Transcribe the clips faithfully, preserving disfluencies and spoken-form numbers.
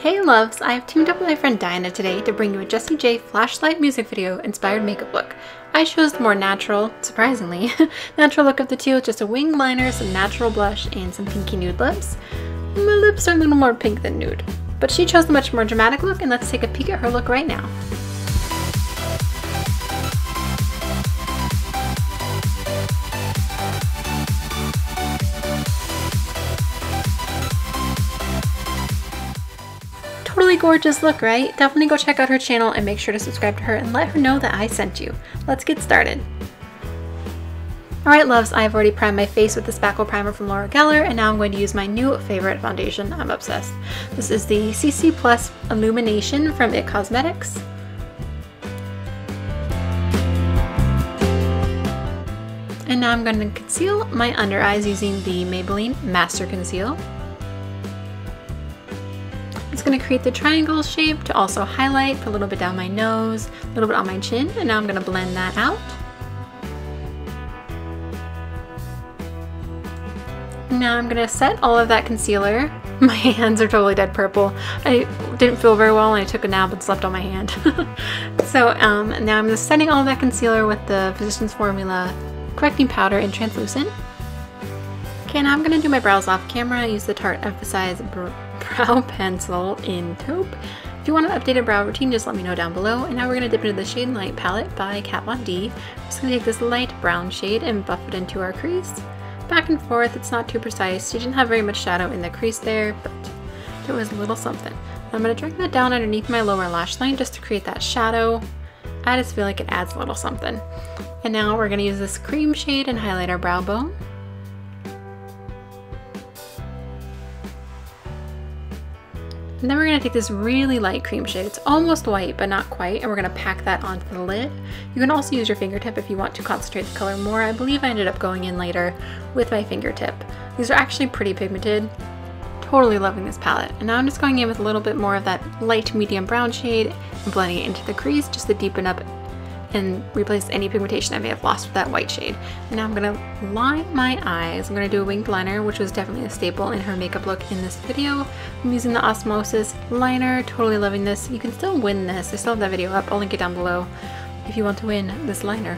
Hey loves, I have teamed up with my friend Diana today to bring you a Jessie J Flashlight music video inspired makeup look. I chose the more natural, surprisingly, natural look of the two with just a winged liner, some natural blush, and some pinky nude lips. My lips are a little more pink than nude. But she chose the much more dramatic look, and let's take a peek at her look right now. Totally gorgeous look, right? Definitely go check out her channel and make sure to subscribe to her and let her know that I sent you. Let's get started. Alright loves, I've already primed my face with the Spackle Primer from Laura Geller, and now I'm going to use my new favorite foundation. I'm obsessed. This is the C C Plus Illumination from It Cosmetics. And now I'm going to conceal my under eyes using the Maybelline Master Conceal. It's going to create the triangle shape to also highlight, put a little bit down my nose, a little bit on my chin, and now I'm going to blend that out. Now I'm going to set all of that concealer. My hands are totally dead purple. I didn't feel very well and I took a nap and slept on my hand. So um, now I'm just setting all of that concealer with the Physicians Formula Correcting Powder in Translucent. Okay, now I'm going to do my brows off camera. I use the Tarte Emphasize Brow brow pencil in taupe. If you want an updated brow routine, just let me know down below. And now we're going to dip into the shade Light palette by Kat Von D. I'm just going to take this light brown shade and buff it into our crease. Back and forth, it's not too precise. She didn't have very much shadow in the crease there, but it was a little something. I'm going to drag that down underneath my lower lash line just to create that shadow. I just feel like it adds a little something. And now we're going to use this cream shade and highlight our brow bone. And then we're going to take this really light cream shade. It's almost white, but not quite. And we're going to pack that onto the lid. You can also use your fingertip if you want to concentrate the color more. I believe I ended up going in later with my fingertip. These are actually pretty pigmented. Totally loving this palette. And now I'm just going in with a little bit more of that light medium brown shade and blending it into the crease just to deepen up and replace any pigmentation I may have lost with that white shade. And now I'm going to line my eyes. I'm going to do a winged liner, which was definitely a staple in her makeup look in this video. I'm using the Osmosis liner, totally loving this. You can still win this. I still have that video up. I'll link it down below if you want to win this liner.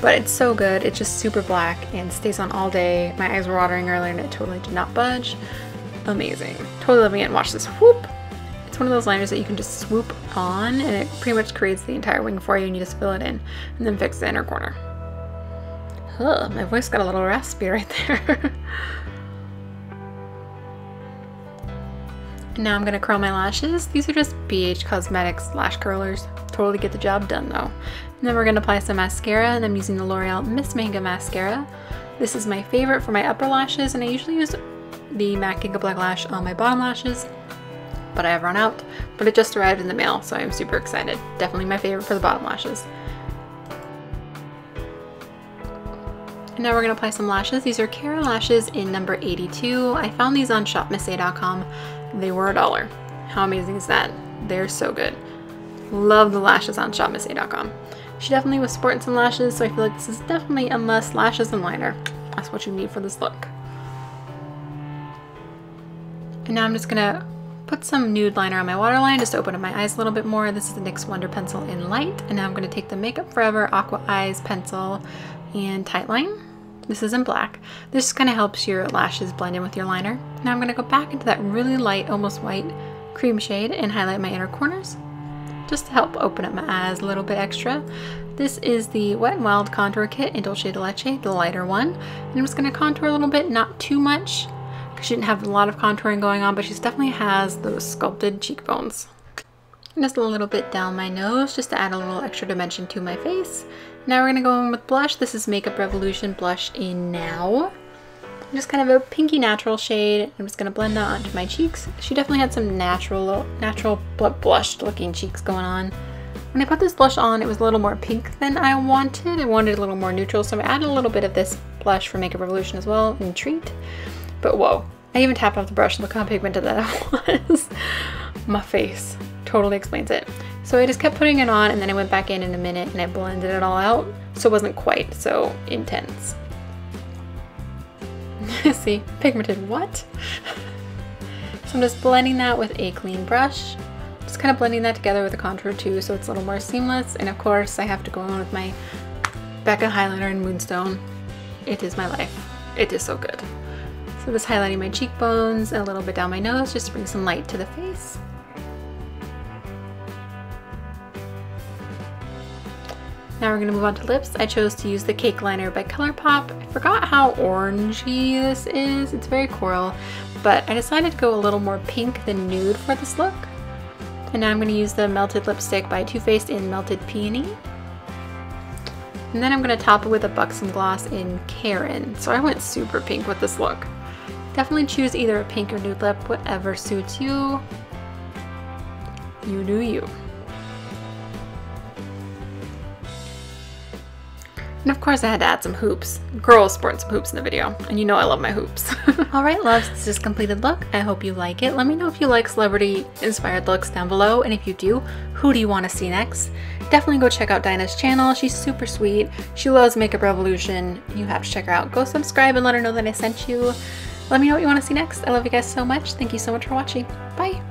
But it's so good. It's just super black and stays on all day. My eyes were watering earlier and it totally did not budge. Amazing. Totally loving it. And watch this. Whoop! It's one of those liners that you can just swoop on and it pretty much creates the entire wing for you and you just fill it in and then fix the inner corner. Ugh, my voice got a little raspy right there. And now I'm going to curl my lashes. These are just B H Cosmetics lash curlers. Totally get the job done though. And then we're going to apply some mascara, and I'm using the L'Oreal Miss Manga Mascara. This is my favorite for my upper lashes, and I usually use the MAC Giga Black Lash on my bottom lashes. But I have run out, but it just arrived in the mail, so I'm super excited. Definitely my favorite for the bottom lashes. And now we're going to apply some lashes. These are Kara lashes in number eighty-two. I found these on shop missay dot com. They were a dollar. How amazing is that? They're so good. Love the lashes on shop missay dot com. She definitely was sporting some lashes, so I feel like this is definitely a must. Lashes and liner. That's what you need for this look. And now I'm just going to put some nude liner on my waterline just to open up my eyes a little bit more. This is the NYX Wonder Pencil in Light, and now I'm going to take the Makeup Forever Aqua Eyes Pencil in Tightline. This is in black. This kind of helps your lashes blend in with your liner. Now I'm going to go back into that really light, almost white cream shade and highlight my inner corners just to help open up my eyes a little bit extra. This is the Wet n Wild Contour Kit in Dolce and Leche, the lighter one. And I'm just going to contour a little bit, not too much. She didn't have a lot of contouring going on, but she definitely has those sculpted cheekbones. And just a little bit down my nose just to add a little extra dimension to my face. Now we're going to go in with blush. This is Makeup Revolution blush in Now. Just kind of a pinky natural shade. I'm just going to blend that onto my cheeks. She definitely had some natural, natural but blushed looking cheeks going on. When I put this blush on, it was a little more pink than I wanted. I wanted a little more neutral, so I added a little bit of this blush from Makeup Revolution as well in Treat. But whoa, I even tapped off the brush. Look how pigmented that was. My face totally explains it. So I just kept putting it on, and then I went back in in a minute and I blended it all out, so it wasn't quite so intense. See, pigmented what? So I'm just blending that with a clean brush. Just kind of blending that together with a contour too, so it's a little more seamless. And of course, I have to go on with my Becca highlighter in Moonstone. It is my life. It is so good. So just highlighting my cheekbones and a little bit down my nose, just to bring some light to the face. Now we're gonna move on to lips. I chose to use the Cake Liner by ColourPop. I forgot how orangey this is. It's very coral, but I decided to go a little more pink than nude for this look. And now I'm gonna use the Melted Lipstick by Too Faced in Melted Peony. And then I'm gonna top it with a Buxom Gloss in Karen. So I went super pink with this look. Definitely choose either a pink or nude lip, whatever suits you. You do you. And of course I had to add some hoops. Girls sport some hoops in the video, and you know I love my hoops. All right, loves, this is completed look. I hope you like it. Let me know if you like celebrity-inspired looks down below, and if you do, who do you want to see next? Definitely go check out Diana's channel. She's super sweet. She loves Makeup Revolution. You have to check her out. Go subscribe and let her know that I sent you. Let me know what you want to see next. I love you guys so much. Thank you so much for watching. Bye.